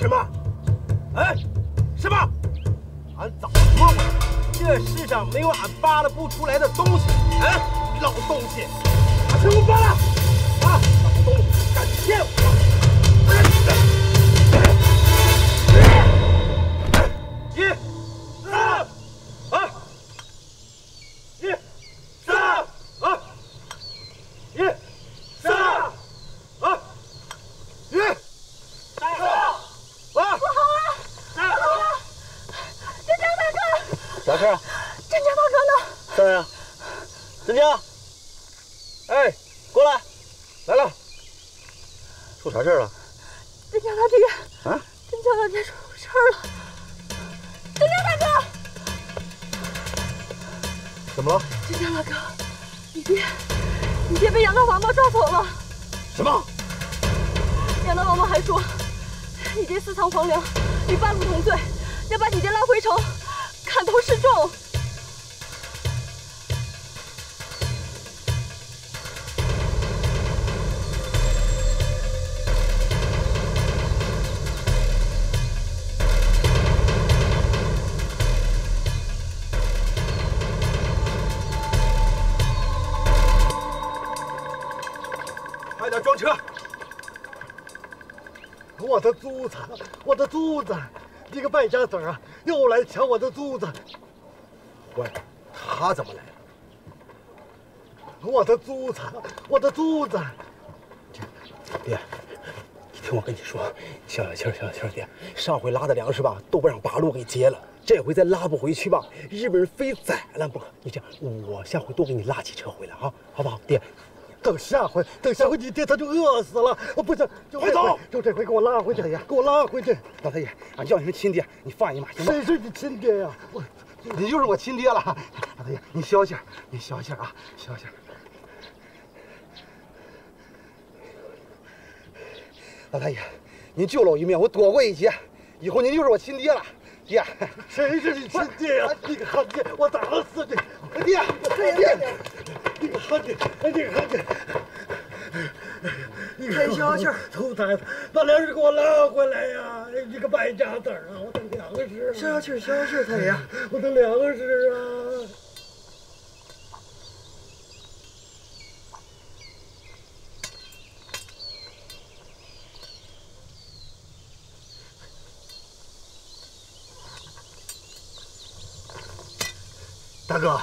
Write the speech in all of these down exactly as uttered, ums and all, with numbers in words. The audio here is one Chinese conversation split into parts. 什么？哎，什么？俺早说过，这世上没有俺扒拉不出来的东西。哎，老东西，俺全部扒拉！啊，老东西，敢骗我！ 黄粱与八股同罪，要把你爹拉回城，砍头示众。快点装车！ 我的珠子，我的珠子！你个败家子儿啊，又来抢我的珠子！喂，他怎么来了？我的珠子，我的珠子！爹，你听我跟你说，消消气儿，消消气儿，爹。上回拉的粮食吧，都不让八路给接了，这回再拉不回去吧，日本人非宰了不可。你这样，我下回多给你拉几车回来啊，好不好，爹？ 等下回，等下回你爹他就饿死了。我不行，快走！就这回给我拉回去，呀，给我拉回去。老太爷，俺叫你声亲爹，你放一马行吗？谁是你亲爹呀？我，你就是我亲爹了。老太爷，你消消气，你消消气啊，消消气。老太爷，您救了我一命，我躲过一劫，以后您就是我亲爹了。爹，谁是你亲爹呀？你个憨爹，我打死你！爹，爹。 你个憨爹，哎，你个憨爹，你快消气儿！臭崽子，把粮食给我拉回来呀！你个败家子儿啊！我的粮食！消消气儿，消消气儿，太爷，我的粮食啊！大哥，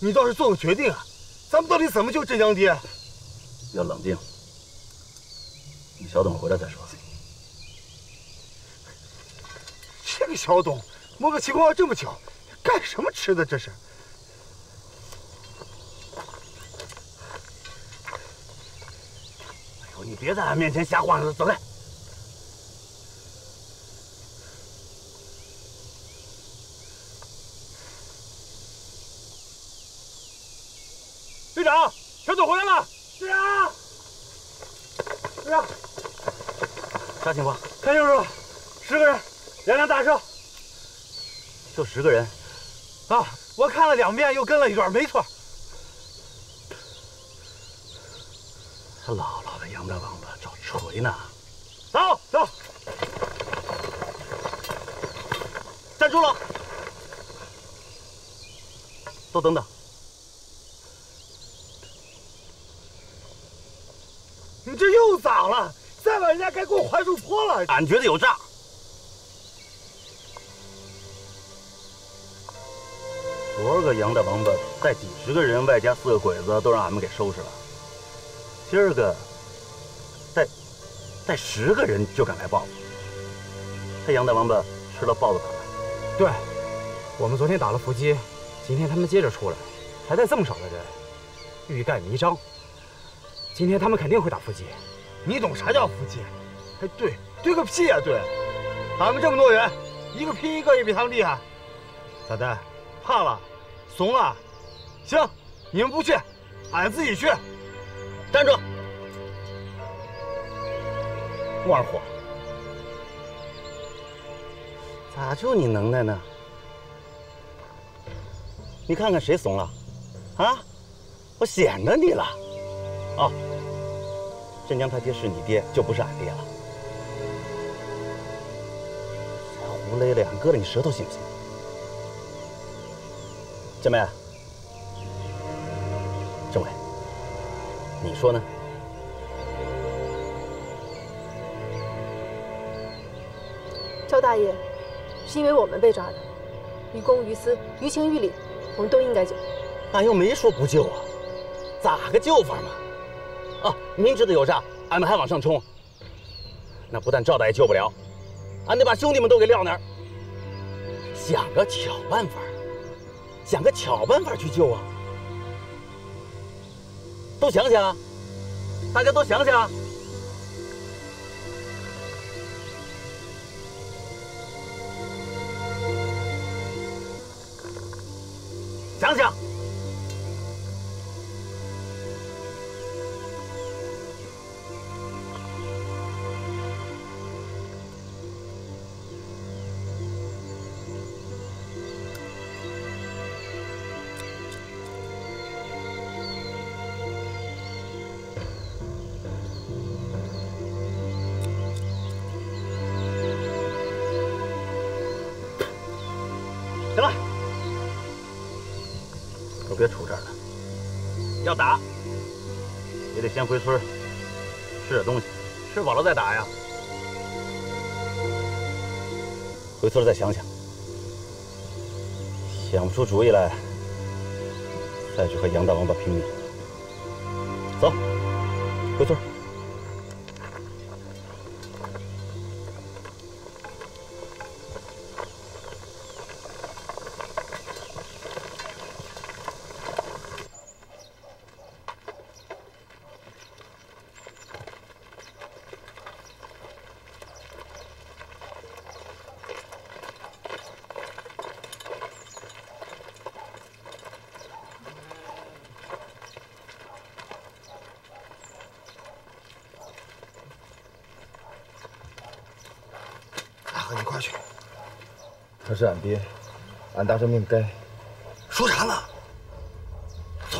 你倒是做个决定啊！ 咱们到底怎么救镇江爹？要冷静，你小董回来再说。这个小董莫名其妙这么巧，干什么吃的这是？哎呦，你别在俺面前瞎晃悠了，走开！队长，小董回来了！队长，队长，啥情况？看清楚了，十个人，两辆大车，就十个人。啊，我看了两遍，又跟了一段，没错。他姥姥的杨大王八找锤呢！走走，站住了！都等等。 你这又咋了？再晚人家该给我槐树坡了。俺觉得有诈。昨儿个杨大王八带几十个人，外加四个鬼子，都让俺们给收拾了。今儿个带带十个人就敢来报复，这杨大王八吃了豹子胆了。对，我们昨天打了伏击，今天他们接着出来，还带这么少的人，欲盖弥彰。 今天他们肯定会打伏击，你懂啥叫伏击？哎，对，对个屁呀、啊！对，俺们这么多人，一个拼一个也比他们厉害。咋的？怕了？怂了？行，你们不去，俺自己去。站住！莫二虎，咋就你能耐呢？你看看谁怂了？啊，我显着你了。 啊、哦，镇江他爹是你爹，就不是俺爹了。不勒的，还割了你舌头，信不信？佳梅，政委，你说呢？ 肖大爷，是因为我们被抓的，于公于私，于情于理，我们都应该救。俺又没说不救啊，咋个救法嘛？啊，明知道有诈，俺们还往上冲，那不但赵大爷救不了，俺得把兄弟们都给撂那儿。想个巧办法，想个巧办法去救啊！都想想啊，大家都想想啊！ 想想，行了。 都别杵这儿了，要打也得先回村吃点东西，吃饱了再打呀。回村再想想，想不出主意来，再去和杨大王八拼命。走，回村。 你快去！他是俺爹，俺搭上命该。说啥呢？走。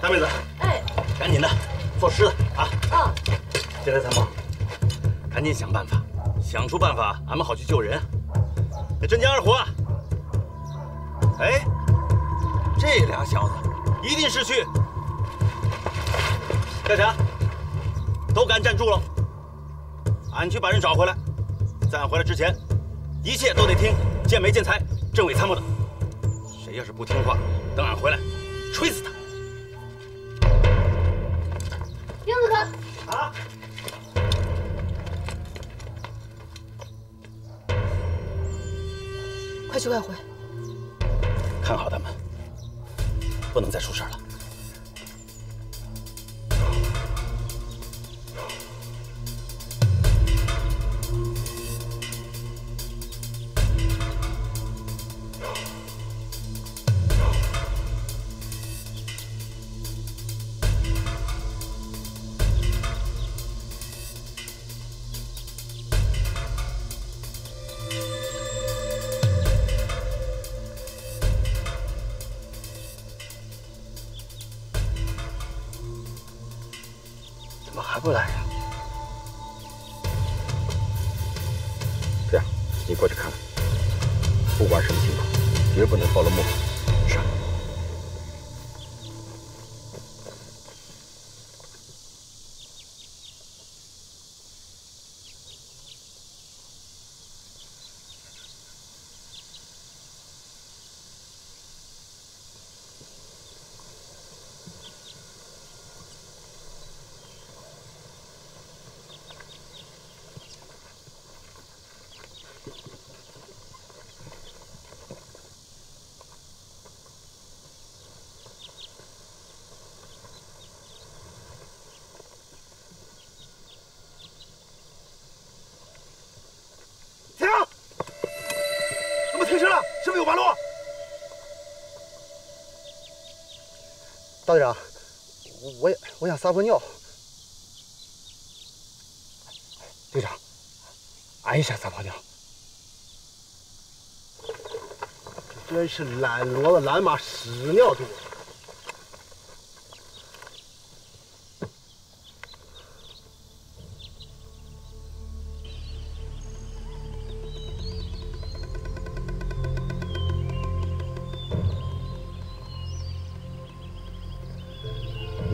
大妹子，哎，赶紧的，做狮子啊！啊，接来参谋，赶紧想办法，想出办法，俺们好去救人。那真江二虎啊，哎，这俩小子一定是去干啥？都敢站住了，俺去把人找回来。在俺回来之前，一切都得听建梅、建才、政委参谋的。谁要是不听话，等俺回来，锤死他！ 啊！快去快回，看好他们，不能再出事了。回来呀？这样，你过去看看，不管什么情况，绝不能暴露幕后。 大队长，我也我想撒泡尿。队长，俺也想撒泡尿。真是懒骡子、懒马屎尿肚。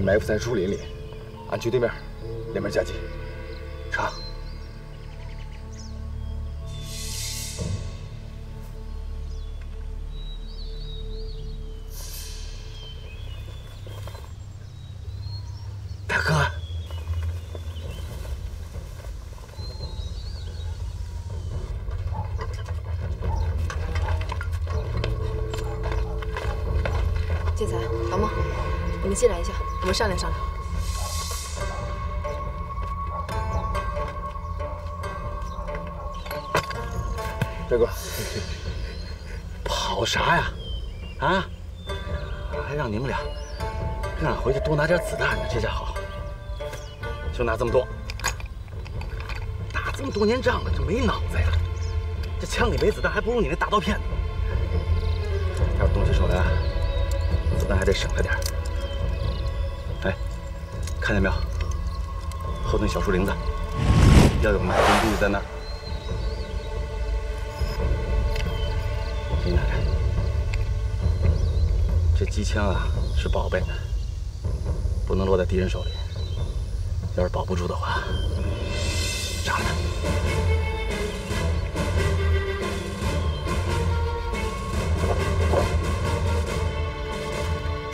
埋伏在树林里，俺去对面，两边夹击，查。大哥，建才，老孟，你们进来一下。 我们商量商量。别过来，跑啥呀？啊！还让你们俩，让俺回去多拿点子弹呢。这下好，就拿这么多。打这么多年仗了，就没脑子呀！这枪里没子弹，还不如你那大刀片呢。要是东西手榴弹，子弹还得省着点。 看见没有？后头小树林子，要有埋伏兵就在那儿。我给你拿着。这机枪啊是宝贝，不能落在敌人手里。要是保不住的话，杀了他。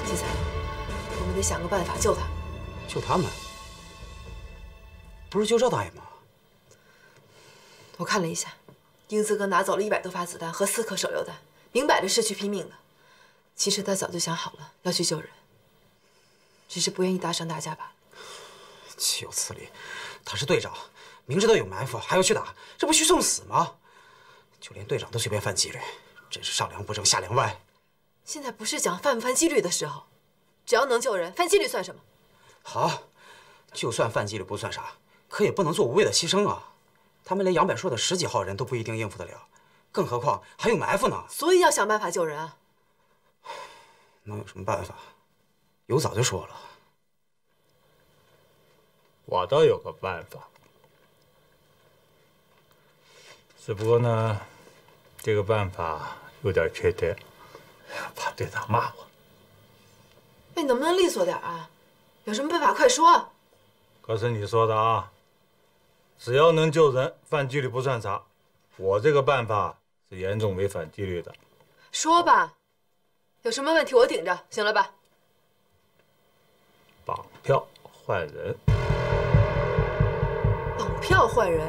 奇才，我们得想个办法救他。 救他们？不是救赵大爷吗？我看了一下，英子哥拿走了一百多发子弹和四颗手榴弹，明摆着是去拼命的。其实他早就想好了要去救人，只是不愿意搭上大家罢了。岂有此理！他是队长，明知道有埋伏还要去打，这不去送死吗？就连队长都随便犯纪律，真是上梁不正下梁歪。现在不是讲犯不犯纪律的时候，只要能救人，犯纪律算什么？ 好，就算犯纪律不算啥，可也不能做无谓的牺牲啊！他们连杨柏硕的十几号人都不一定应付得了，更何况还有埋伏呢。所以要想办法救人啊！能有什么办法？有早就说了。我倒有个办法，只不过呢，这个办法有点缺点，怕队长骂我。哎，能不能利索点啊？ 有什么办法快说！可是你说的啊，只要能救人，犯纪律不算啥。我这个办法是严重违反纪律的。说吧，有什么问题我顶着，行了吧？绑票换人。绑票换人。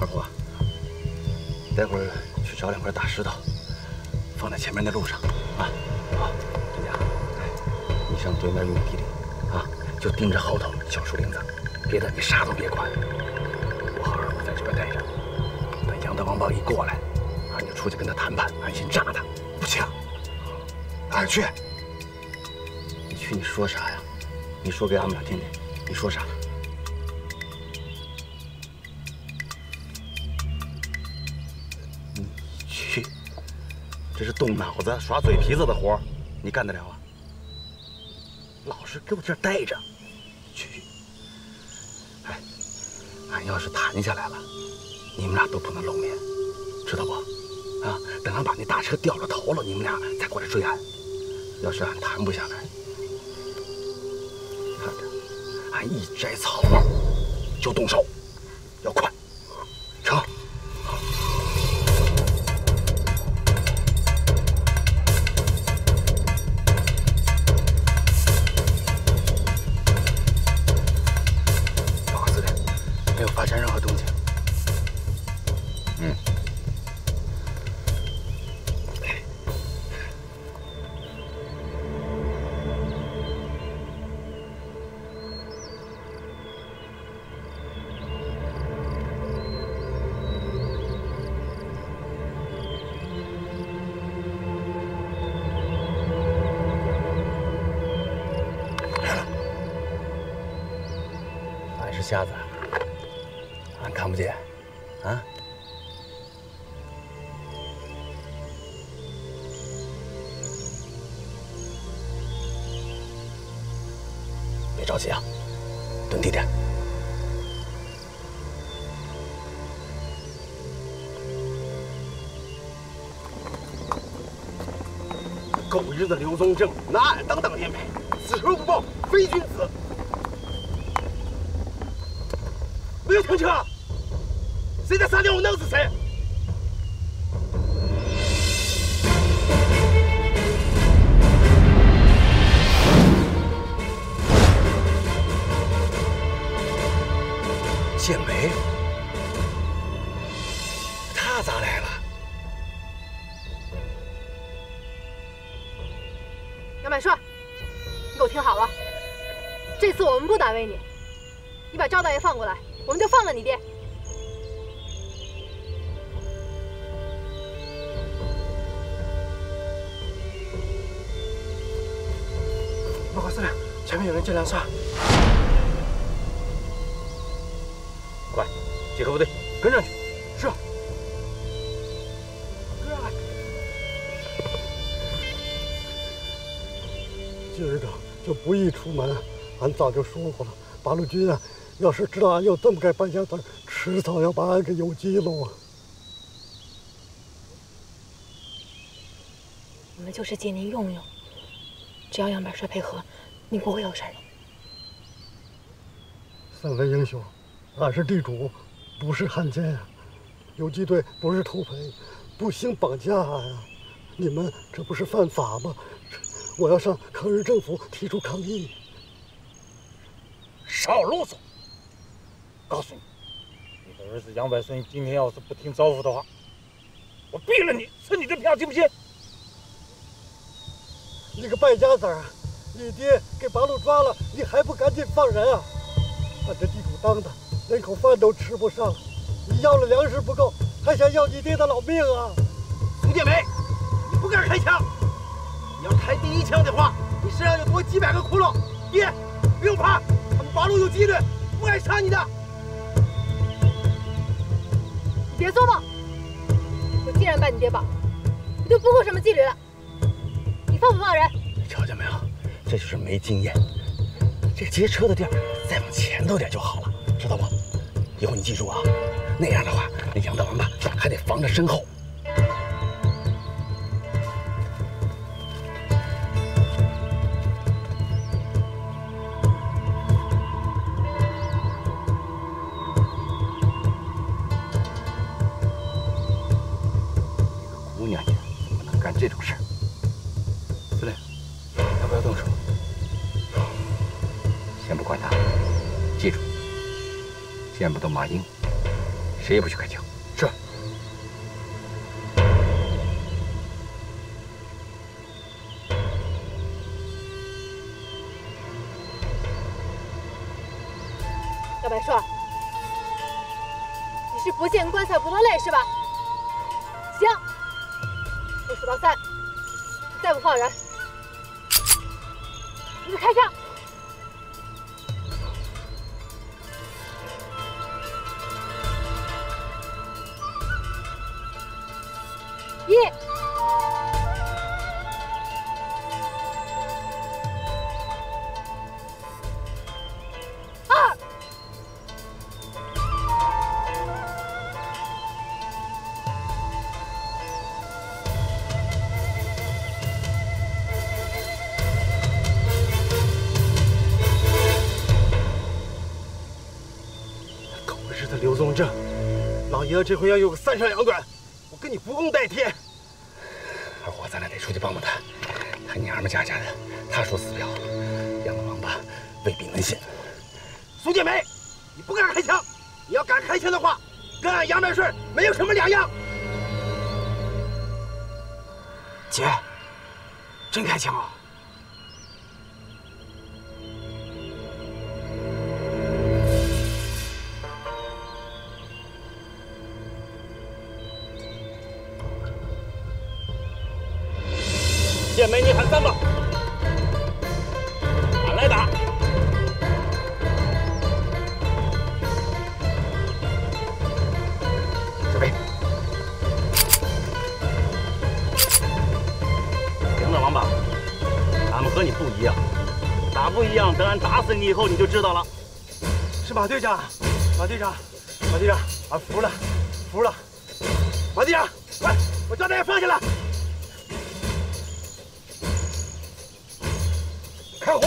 二虎，待会儿。 去找两块大石头，放在前面的路上啊！好，这样，你上对面用地里啊，就盯着后头小树林子，别的你啥都别管。我和二虎在这边待着，等杨大王八一过来，俺就出去跟他谈判，俺先炸他。不行，俺去。你去你说啥呀？你说给俺们俩听听，你说啥？这是动脑子、耍嘴皮子的活，你干得了啊？老是给我这儿待着，去去。哎，俺要是谈下来了，你们俩都不能露面，知道不？啊，等俺把那大车掉了头了，你们俩再过来追俺。要是俺谈不下来，看着俺一摘草帽就动手，要快。 瞎子，俺看不见，啊！别着急啊，蹲低点。狗日的刘宗正，拿俺当挡箭牌，此仇不报非君子。 别停车！谁在撒尿，我弄死谁！ 你爹，报告司令，前面有人进粮仓。快，集合部队，跟上去。是。跟上来。军师长就不宜出门，俺早就疏忽了。八路军啊！ 要是知道俺有这么个搬家团，迟早要把俺给游击喽啊！我们就是借您用用，只要杨百帅配合，您不会有事的。三位英雄，俺是地主，不是汉奸呀、啊！游击队不是土匪，不兴绑架呀、啊！你们这不是犯法吗？我要上抗日政府提出抗议！少啰嗦！ 告诉你，你的儿子杨百顺今天要是不听招呼的话，我毙了你，吃你的票，信不信？你个败家子儿，你爹给八路抓了，你还不赶紧放人啊！俺这地主当的，连口饭都吃不上，你要了粮食不够，还想要你爹的老命啊！宋建梅，你不敢开枪，你要开第一枪的话，你身上就多几百个窟窿。爹，不用怕，他们八路有纪律，不爱杀你的。 别做梦！我既然把你爹绑，你就不顾什么纪律了。你放不放人？你瞧见没有？这就是没经验。这劫车的地儿再往前头点就好了，知道不？以后你记住啊，那样的话，那杨大王八还得防着身后。马英，谁也不许开枪。是。老百帅，你是不见棺材不落泪是吧？行，我数到三，再不放人，你就开枪。 一。正，老爷子这回要有个三长两短，我跟你不共戴天。二虎，咱俩得出去帮帮他。他娘们家家的，他说死不了，养个王八未必能信。苏建梅，你不敢开枪，你要敢开枪的话，跟俺杨占顺没有什么两样。姐，真开枪啊！ 建梅，你喊三吧，俺来打。准备。行了，王八，俺们和你不一样，打不一样，等俺打死你以后，你就知道了。是马队长，马队长，马队长，俺服了，服了。马队长，快，我叫大家放下来。 开火！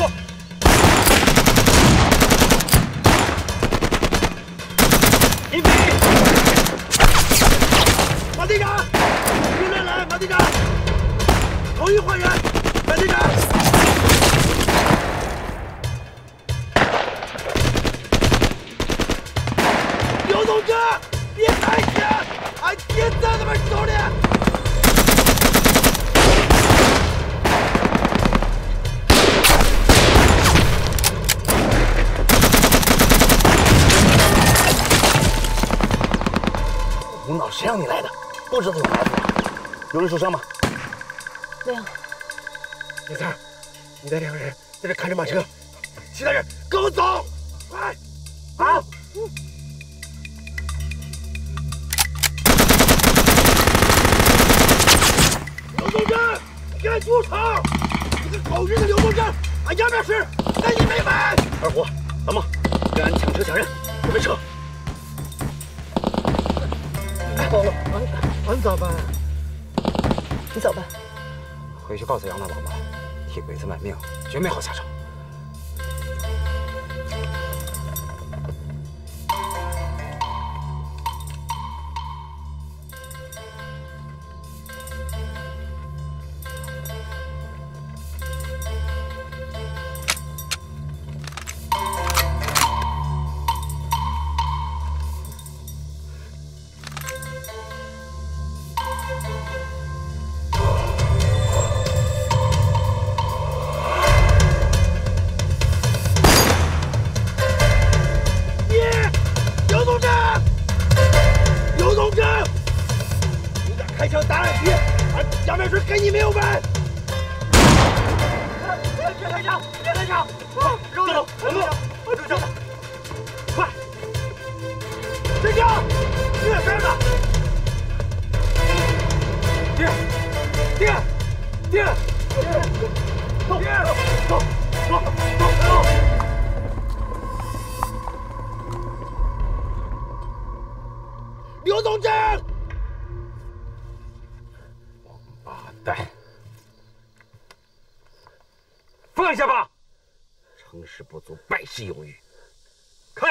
林飞，马队长，你们来！马队长，同意换人。马队长，刘同志，别抬枪，俺爹在那边手里。 无脑，谁让你来的？不知道有孩子吗？有人受伤吗？没有。李三，你带两个人在这看着马车，其他人跟我走，快，好。嗯 刘宗真，别出手！你个狗日的刘宗真，俺杨占顺跟你没完！二虎，咱们跟俺抢车抢人，准备撤。 糟了，俺俺咋办？你咋办？回去告诉杨大王八，替鬼子卖命，绝没好下场。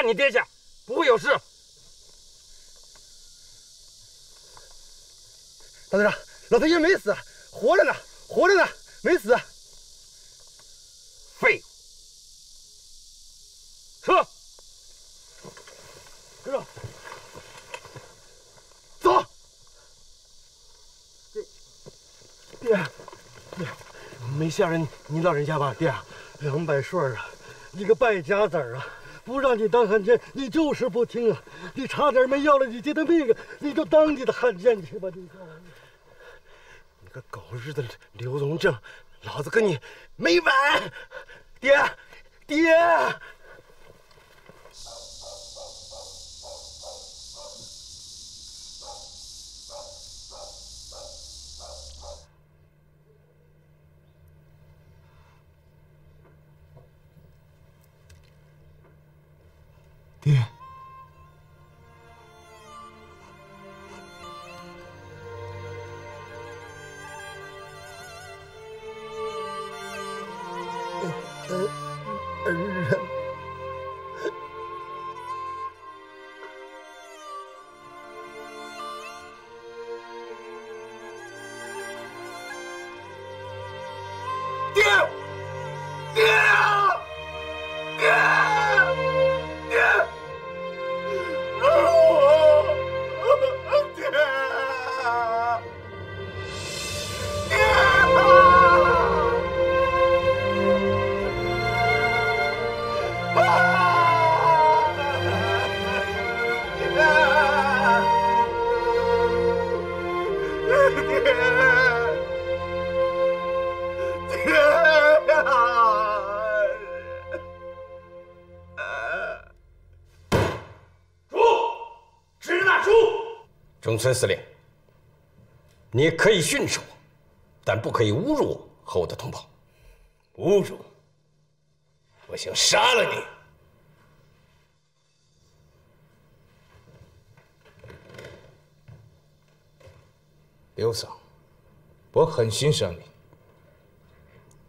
你爹下不会有事。大队长，老头爷没死，活着呢，活着呢，没死。废物！撤！撤！走！爹，爹，没吓着你老人家吧，爹？两百顺啊，你个败家子儿啊！ 不让你当汉奸，你就是不听啊！你差点没要了你爹的命，你就当你的汉奸去吧！你，你个狗日的刘荣正，老子跟你没完！爹，爹！爹，儿儿人。中村司令，你可以训斥我，但不可以侮辱我和我的同胞。侮辱？我想杀了你！ 刘桑，我很欣赏你，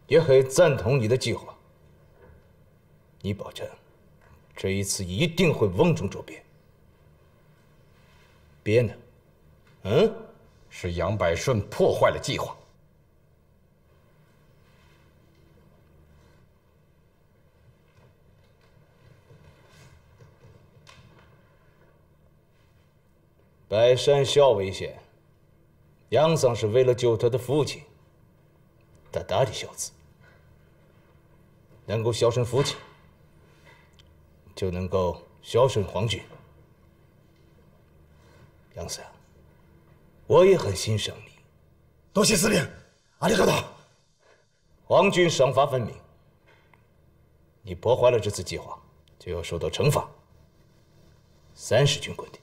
也很赞同你的计划。你保证，这一次一定会瓮中捉鳖。鳖呢？嗯，是杨百顺破坏了计划。百善孝为先。 杨桑是为了救他的父亲，他打理孝子，能够孝顺父亲，就能够孝顺皇军。杨桑，我也很欣赏你。多谢司令，阿里嘎多。皇军赏罚分明，你破坏了这次计划，就要受到惩罚。三十军棍的。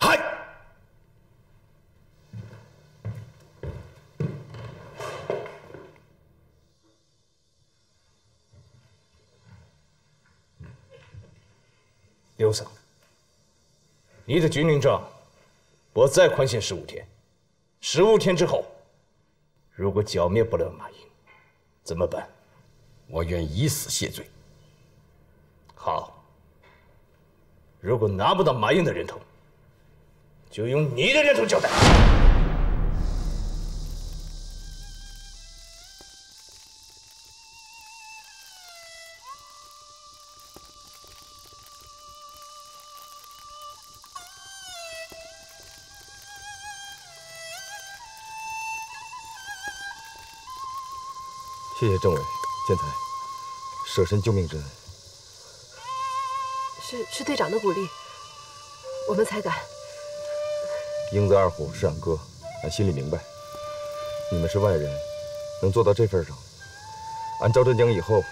嗨。 刘桑，你的军令状，我再宽限十五天。十五天之后，如果剿灭不了马英，怎么办？我愿以死谢罪。好，如果拿不到马英的人头，就用你的人头交代。谢谢政委、监台，舍身救命之恩，是是队长的鼓励，我们才敢。英子二虎是俺哥，俺心里明白。你们是外人，能做到这份上，俺赵镇江以后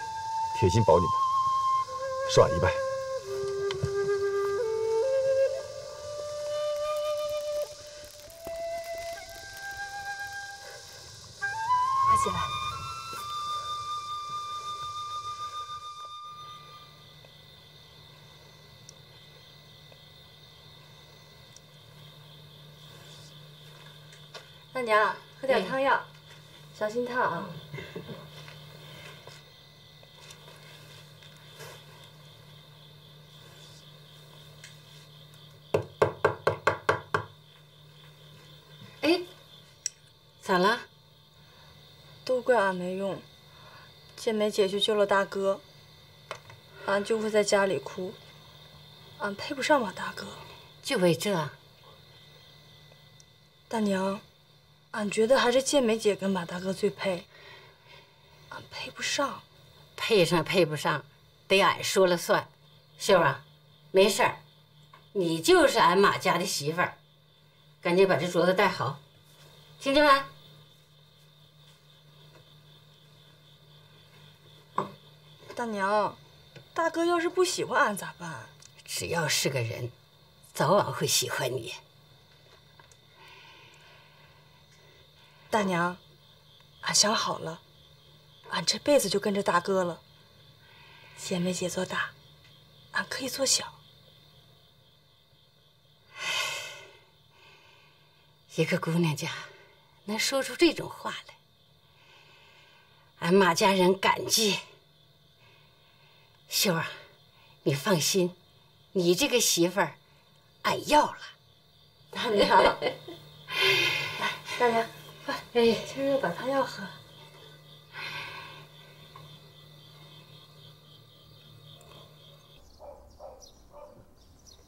铁心保你们，恕俺一拜。 娘，喝点汤药，小心烫啊！哎，咋了？都怪俺没用，建梅姐去救了大哥，俺就会在家里哭，俺配不上我大哥。就为这？大娘。 俺觉得还是建梅姐跟马大哥最配，俺配不上。配上配不上，得俺说了算。秀啊，没事儿，你就是俺马家的媳妇儿，赶紧把这镯子戴好，听见没？大娘，大哥要是不喜欢俺咋办？只要是个人，早晚会喜欢你。 大娘，俺想好了，俺这辈子就跟着大哥了。姐妹姐做大，俺可以做小。一个姑娘家能说出这种话来，俺马家人感激。秀儿，你放心，你这个媳妇儿，俺要了。大娘，来，大娘。 快，哎，趁热把汤药喝。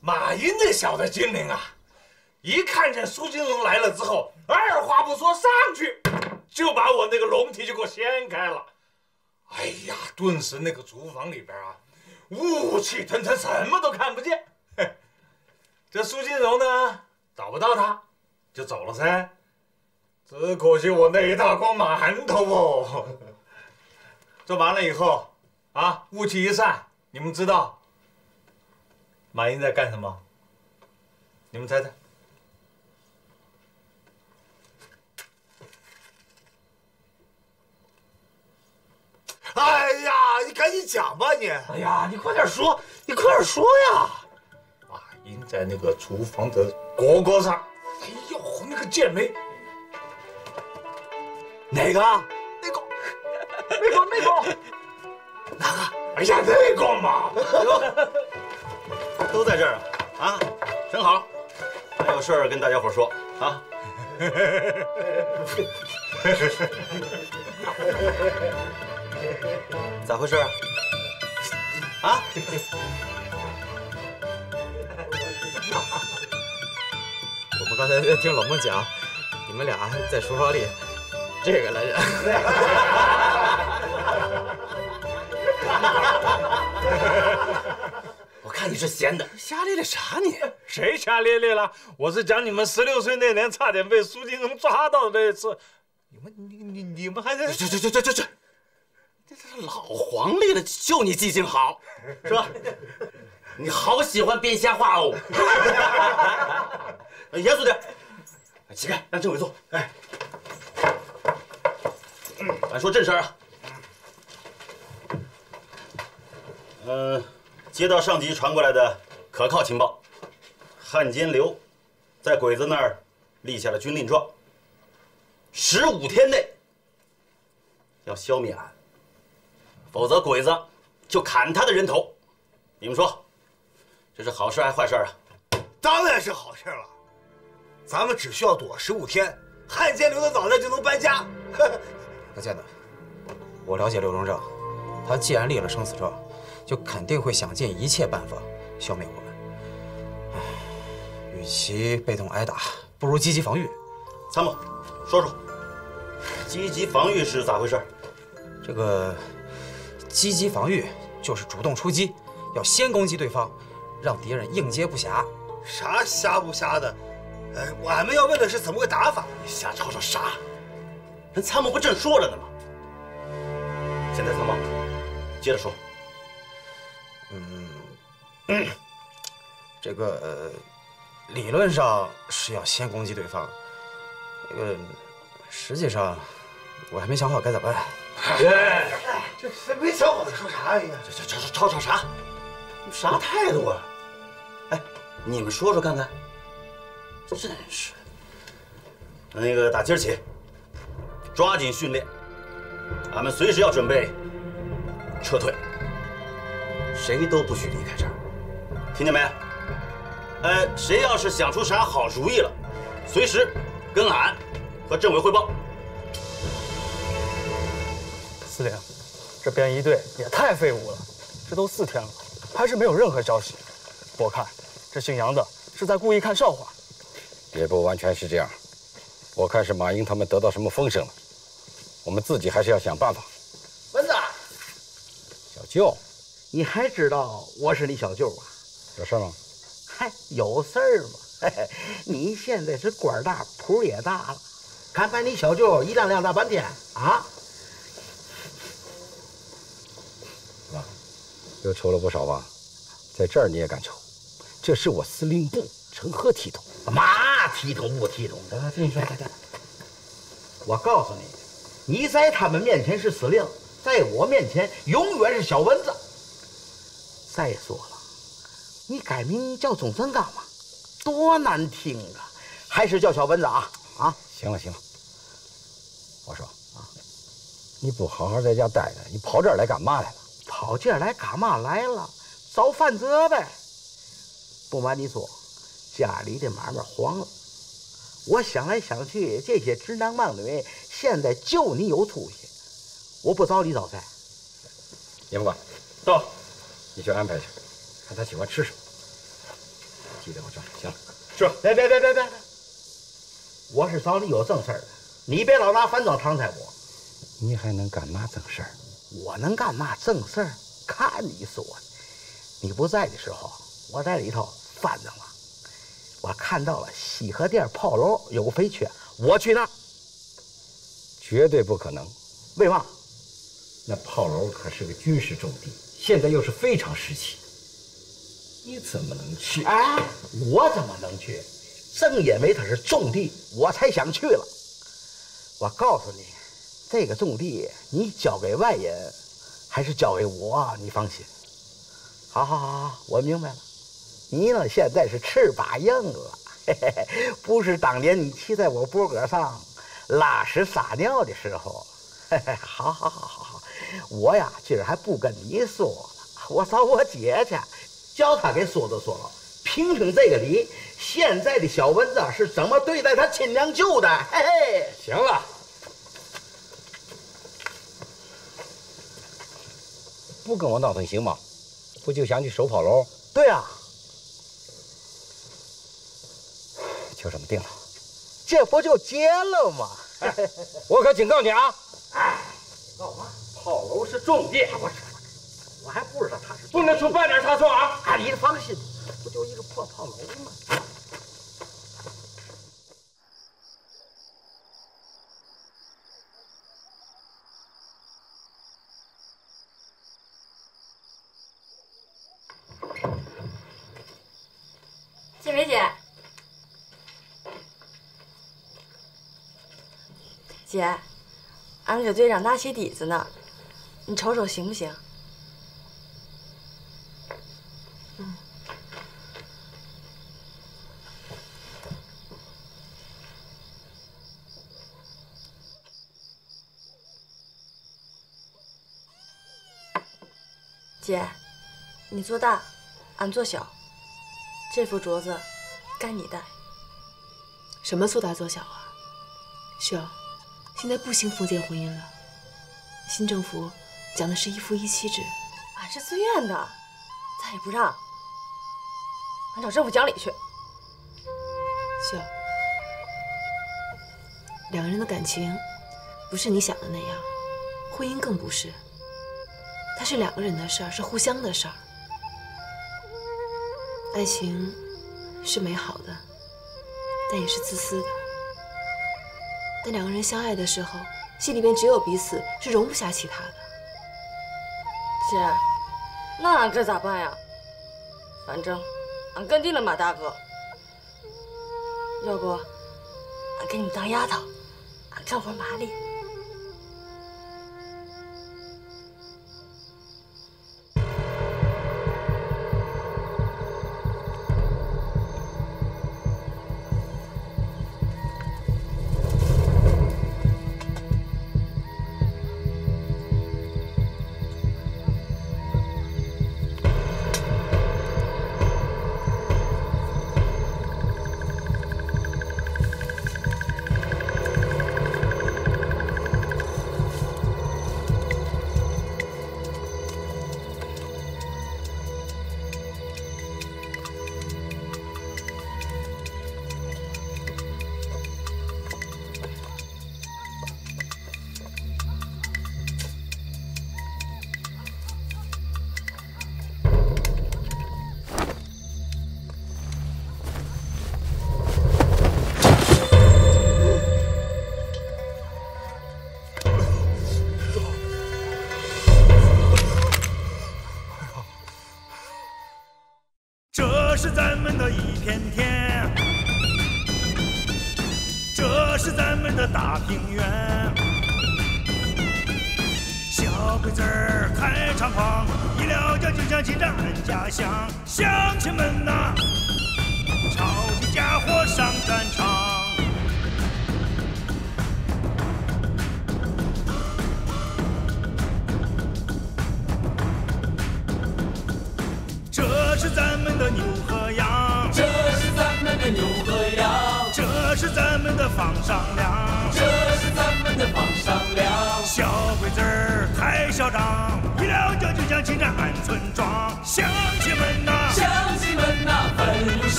马云那小子精灵啊，一看见苏金龙来了之后，二话不说上去就把我那个笼屉就给我掀开了。哎呀，顿时那个厨房里边啊，雾气腾腾，什么都看不见。这苏金龙呢，找不到他，就走了噻。 只可惜我那一大筐馒头哦！这完了以后，啊，雾气一散，你们知道马英在干什么？你们猜猜？赶紧讲吧你！哎呀，你快点说，你快点说呀！啊，赢在那个厨房的锅锅上。哎呦，那个剑眉，哪个？那个，那个，那个，哪个？哎呀，那个嘛，都在这儿啊！啊，正好，还有事儿跟大家伙说啊。 咋回事啊？啊？我们刚才在听老孟讲，你们俩在书房里这个来着。我看你是闲的，瞎咧咧啥你？ 谁瞎咧咧了？我是讲你们十六岁那年差点被苏金龙抓到的那次，你们你你你们还在这这这这这这，这老黄历了，就你记性好，是吧？你好喜欢编瞎话哦。严肃点，乞丐让政委坐。哎，俺说正事儿啊。呃，接到上级传过来的可靠情报。 汉奸刘在鬼子那儿立下了军令状，十五天内要消灭俺，否则鬼子就砍他的人头。你们说，这是好事还是坏事啊？当然是好事了，咱们只需要躲十五天，汉奸刘的脑袋就能搬家。要见的，我了解刘荣正，他既然立了生死状，就肯定会想尽一切办法消灭我们。 与其被动挨打，不如积极防御。参谋，说说，积极防御是咋回事？这个积极防御就是主动出击，要先攻击对方，让敌人应接不暇。啥瞎不瞎的？呃，俺们要问的是怎么个打法。你瞎吵吵啥？人参谋不正说着呢吗？现在参谋，接着说。嗯，嗯这个。呃 理论上是要先攻击对方，那个实际上我还没想好该咋办。哎，这这没想好说啥呀？这这这吵吵啥？啥态度啊？哎，你们说说看看。真是。那个打今儿起，抓紧训练，俺们随时要准备撤退，谁都不许离开这儿，听见没？ 呃，谁要是想出啥好主意了，随时跟俺和政委汇报。司令，这编译队也太废物了，这都四天了，还是没有任何消息。我看这姓杨的是在故意看笑话。也不完全是这样，我看是马英他们得到什么风声了。我们自己还是要想办法。蚊子，小舅，你还知道我是你小舅啊？有事吗？ 哎，有事儿吗？哎，你现在是官大，谱也大了，看把你小舅一亮亮大半天啊！啊，又抽了不少吧？在这儿你也敢抽？这是我司令部，成何体统？嘛体统不体统的？来来，听你说，来来。我告诉你，你在他们面前是司令，在我面前永远是小蚊子。再说了。 你改名叫总参干嘛？多难听啊！还是叫小蚊子啊！啊，行了行了，我说啊，你不好好在家待着，你跑这儿来干嘛来了？跑这儿来干嘛来了？找饭辙呗。不瞒你说，家里的买卖黄了。我想来想去，这些直男棒女现在就你有出息。我不找你找谁？严副官，到，你去安排去。 看他喜欢吃什么，记得我这儿行了。是，别别别别别，我是找你有正事儿的，你别老拿反装搪塞我。你还能干嘛正事儿？我能干嘛正事儿？看你说的，你不在的时候，我在里头翻着了。我看到了西河店炮楼有个肥缺，我去那儿。绝对不可能。为嘛？那炮楼可是个军事重地，现在又是非常时期。 你怎么能去？哎，我怎么能去？正因为它是重地，我才想去了。我告诉你，这个重地你交给外人，还是交给我，你放心。好好好好，我明白了。你呢，现在是翅膀硬了，嘿嘿，不是当年你骑在我脖梗上拉屎撒尿的时候。嘿嘿，好好好好好，我呀今儿还不跟你说了，我找我姐去，叫她给说了说了。 听听这个梨，现在的小蚊子是怎么对待他亲娘舅的？嘿嘿，行了，不跟我闹腾行吗？不就想去手跑楼？对啊，就这么定了，这不就结了吗？哎、我可警告你啊！哎，警告嘛，跑楼是重地，我我还不知道他是不能出半点差错啊！哎，你放心。 不就一个破炮楼吗？静梅姐，姐，俺给队长拿鞋底子呢，你瞅瞅行不行？ 姐，你做大，俺做小。这副镯子该你戴。什么做大做小啊？秀，现在不兴封建婚姻了。新政府讲的是一夫一妻制。俺是自愿的，咱也不让。俺找政府讲理去。秀，两个人的感情不是你想的那样，婚姻更不是。 它是两个人的事儿，是互相的事儿。爱情是美好的，但也是自私的。但两个人相爱的时候，心里边只有彼此，是容不下其他的。姐，那俺这咋办呀？反正俺跟定了马大哥，要不俺给你们当丫头，俺干活麻利。 小鬼子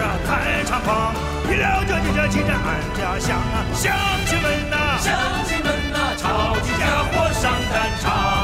啊，太猖狂！为了这这这情战，俺家乡啊，乡亲们呐、啊，乡亲们呐、啊，抄起家伙上战场。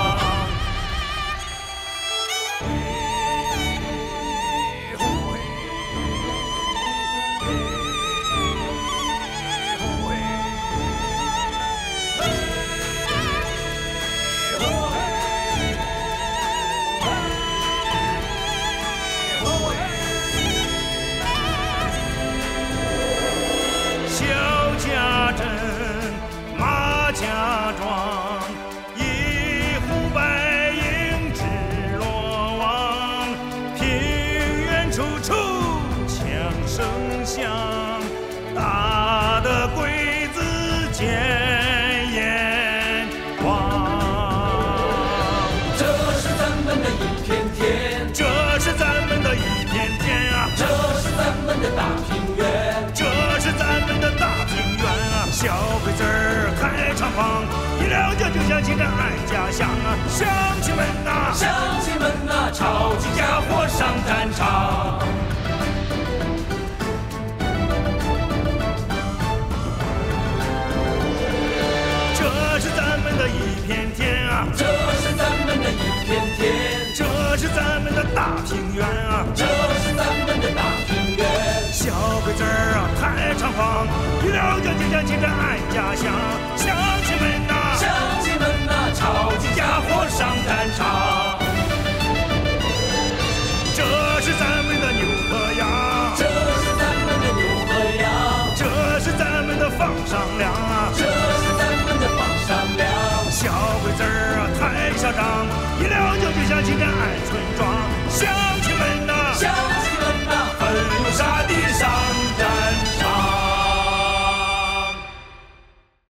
小鬼子儿开长风，一了就就想起这俺家乡啊，乡亲们呐，乡亲们呐，抄起家伙上战场。这是咱们的一片天啊，这是咱们的一片天，这是咱们的大平原啊，这是咱们的大平原。小鬼子儿啊，开长风。 一了就就想起这俺家乡，乡亲们呐，乡亲们呐，抄起家伙上战场。这是咱们的牛和羊，这是咱们的牛和羊，这是咱们的放上粮啊，这是咱们的放上粮。小鬼子儿啊，太嚣张，一了就就想起这。